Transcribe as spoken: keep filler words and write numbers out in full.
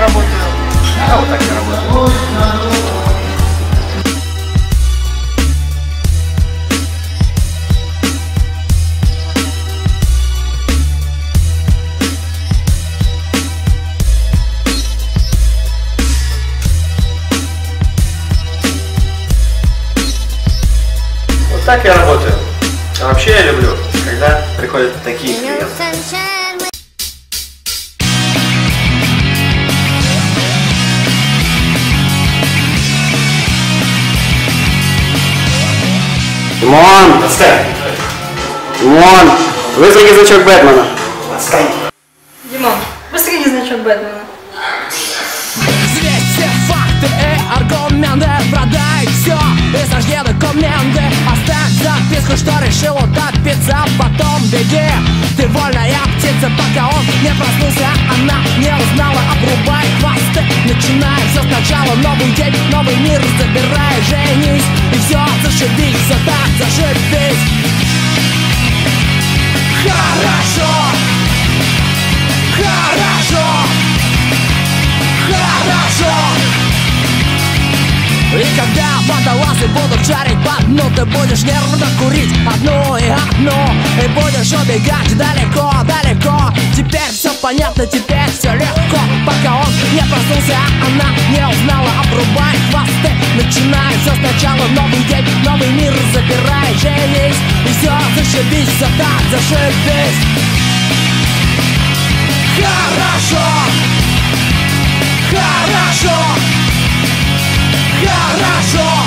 я работаю. А вот так я работаю. Вот так я работаю. А вообще я люблю, когда приходят такие клиенты. Димон! Отстань! Димон! Выстрели значок Бэтмена! Отстань! Димон, выстрели значок Бэтмена! Взвесь все факты и аргументы, продай все и сожги документы, оставь записку, что решил утопиться, потом беги, ты вольная птица, пока он не проснулся, она не узнала, обрубай хвосты, начинай все сначала, новый день, новый мир, забирай, женись и все, зашибись, все так, зашибись. Хорошо, хорошо, хорошо. И когда водолазы будут жарить по дну, ты будешь нервно курить одну и одну, и будешь убегать далеко, далеко. Теперь все понятно, теперь все легко. Пока он не проснулся, она не узнала, обрубай хвосты, начинай все сначала, новый день, новый мир, забирай, женись и все, зашибись, все так, зашибись. Хорошо, хорошо, хорошо.